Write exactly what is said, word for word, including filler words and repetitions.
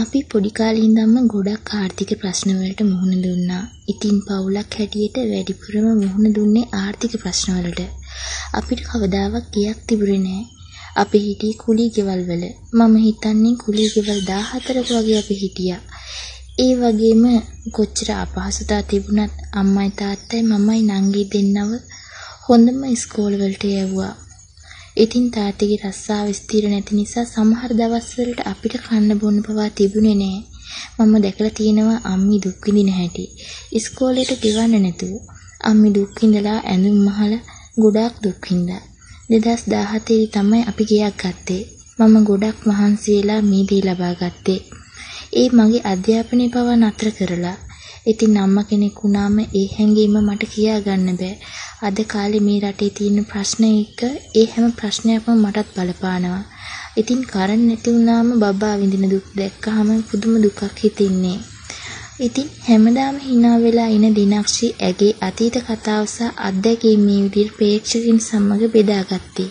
අපි පොඩි කාලේ ඉඳන්ම ගොඩක් ආර්ථික ප්‍රශ්න වලට මුහුණ දුන්නා. ඉතින් පවුලක් හැටියට වැඩිපුරම මුහුණ දුන්නේ ආර්ථික ප්‍රශ්න වලට. අපිට කවදාවත් ගියක් තිබුණේ නැහැ. අපි හිටියේ කුලී ගෙවල් වල. මම හිතන්නේ කුලී ගෙවල් දහහතරක වගේ අපි හිටියා. ඒ වගේම කොච්චර අපහසුතා තිබුණත් අම්මයි තාත්තයි මමයි නංගි දෙන්නව හොඳම ඉස්කෝල වලට යවුවා. ඉතින් තාත්තගේ රස්සාව ස්ථිර නැති නිසා සමහර දවස්වලට අපිට කන්න බොන්න පවා තිබුණේ නැහැ. මම දැකලා තියෙනවා අම්මි දුක් විඳින හැටි. ඉස්කෝලේට ගෙවන්න නැතුව අම්මි දුක් විඳලා ඇඳුම් මහලා ගොඩාක් දුක් විඳා. දෙදහස් දහහතේ තමයි අපි ගියක් ගත්තේ. මම ගොඩක් මහන්සි වෙලා මේ දේ ලබා ගත්තේ. ඒ මගේ අධ්‍යාපනය පවා නතර කරලා. ඉතින් අම්මා කෙනෙක් වුණාම ඒ හැඟීම මට කියා ගන්න බෑ. අද කාලේ මේ රටේ තියෙන ප්‍රශ්න එක ඒ හැම ප්‍රශ්නයක්ම මටත් බලපානවා. ඉතින් කරන් නැති වුණාම බබා විඳින දුක් දැක්කහම පුදුම දුකක් හිතෙන්නේ. ඉතින් හැමදාම hina වෙලා ඉන දිනක්ෂි ඇගේ අතීත කතාව සහ අත්දැකීම් මේ විදිහට ප්‍රේක්ෂකින් සමග බෙදාගත්තේ.